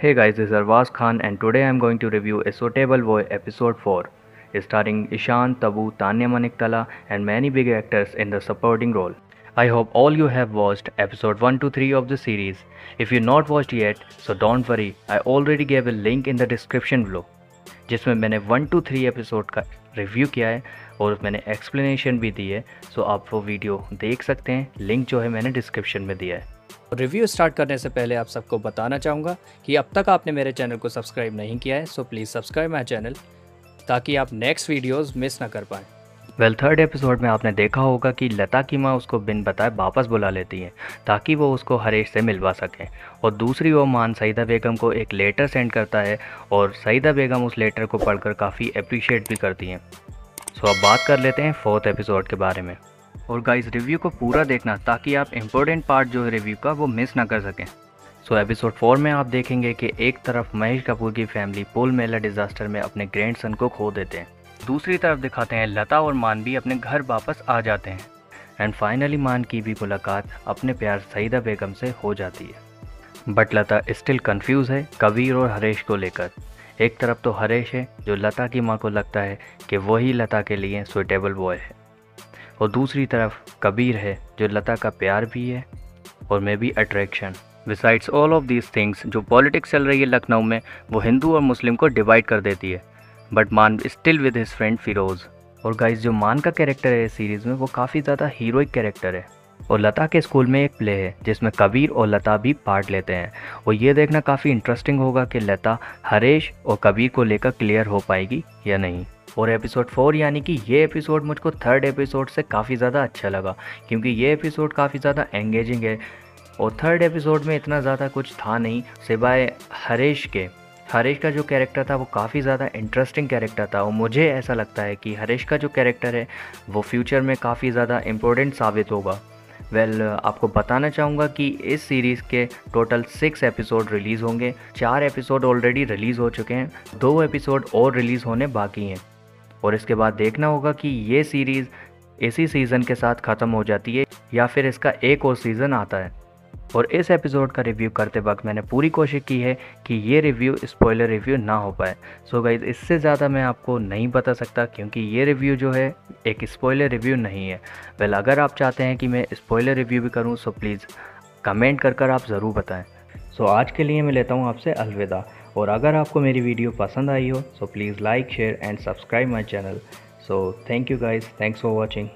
Hey guys, it's Arvaz Khan and today I'm going to review A Suitable Boy episode 4, starring Ishaan, Tabu, Tanya Maniktala and many big actors in the supporting role. I hope all you have watched episode 1 to 3 of the series. If you not watched yet, so don't worry, I already gave a link in the description below, जिसमें मैंने 1 to 3 episode का review किया है और मैंने explanation भी दी है, सो आप वो वीडियो देख सकते हैं, लिंक जो है मैंने डिस्क्रिप्शन में दिया है। रिव्यू स्टार्ट करने से पहले आप सबको बताना चाहूँगा कि अब तक आपने मेरे चैनल को सब्सक्राइब नहीं किया है, so please subscribe my channel ताकि आप नेक्स्ट वीडियोस मिस ना कर पाएँ। वेल, थर्ड एपिसोड में आपने देखा होगा कि लता की माँ उसको बिन बताए वापस बुला लेती है ताकि वो उसको हरेश से मिलवा सकें और दूसरी वो मान सईदा बेगम को एक लेटर सेंड करता है और सईदा बेगम उस लेटर को पढ़कर काफ़ी अप्रिशिएट भी करती हैं। सो अब बात कर लेते हैं फोर्थ एपिसोड के बारे में। और गाइस, रिव्यू को पूरा देखना ताकि आप इम्पोर्टेंट पार्ट जो है रिव्यू का वो मिस ना कर सकें। सो एपिसोड 4 में आप देखेंगे कि एक तरफ महेश कपूर की फैमिली पुल मेला डिज़ास्टर में अपने ग्रैंडसन को खो देते हैं, दूसरी तरफ दिखाते हैं लता और मानवी अपने घर वापस आ जाते हैं एंड फाइनली मान की भी मुलाकात अपने प्यार सईदा बेगम से हो जाती है। बट लता स्टिल कन्फ्यूज़ है कबीर और हरेश को लेकर। एक तरफ तो हरेश है जो लता की माँ को लगता है कि वही लता के लिए सुइटेबल बॉय है और दूसरी तरफ कबीर है जो लता का प्यार भी है और maybe attraction. Besides all of these things जो पॉलिटिक्स चल रही है लखनऊ में वो हिंदू और मुस्लिम को डिवाइड कर देती है, बट मान still with his friend Firoz. और गाइस, जो मान का कैरेक्टर है इस सीरीज़ में वो काफ़ी ज़्यादा हीरोइक कैरेक्टर है और लता के स्कूल में एक प्ले है जिसमें कबीर और लता भी पार्ट लेते हैं और ये देखना काफ़ी इंटरेस्टिंग होगा कि लता हरेश और कबीर को लेकर क्लियर हो पाएगी या नहीं। और एपिसोड 4 यानी कि ये एपिसोड मुझको थर्ड एपिसोड से काफ़ी ज़्यादा अच्छा लगा क्योंकि ये एपिसोड काफ़ी ज़्यादा एंगेजिंग है और थर्ड एपिसोड में इतना ज़्यादा कुछ था नहीं सिवाय हरेश के। हरेश का जो कैरेक्टर था वो काफ़ी ज़्यादा इंटरेस्टिंग कैरेक्टर था और मुझे ऐसा लगता है कि हरेश का जो कैरेक्टर है वो फ्यूचर में काफ़ी ज़्यादा इम्पोर्टेंट साबित होगा। वेल, आपको बताना चाहूँगा कि इस सीरीज़ के टोटल 6 एपिसोड रिलीज़ होंगे, 4 एपिसोड ऑलरेडी रिलीज़ हो चुके हैं, 2 एपिसोड और रिलीज़ होने बाकी हैं और इसके बाद देखना होगा कि ये सीरीज़ इसी सीज़न के साथ ख़त्म हो जाती है या फिर इसका एक और सीज़न आता है। और इस एपिसोड का रिव्यू करते वक्त मैंने पूरी कोशिश की है कि ये रिव्यू स्पॉइलर रिव्यू ना हो पाए। सो गाइस, इससे ज़्यादा मैं आपको नहीं बता सकता क्योंकि ये रिव्यू जो है एक स्पॉइलर रिव्यू नहीं है। वेल, अगर आप चाहते हैं कि मैं स्पॉइलर रिव्यू भी करूँ सो प्लीज़ कमेंट कर आप ज़रूर बताएँ। सो आज के लिए मैं लेता हूँ आपसे अलविदा और अगर आपको मेरी वीडियो पसंद आई हो so please like share and subscribe my channel. So thank you guys, thanks for watching.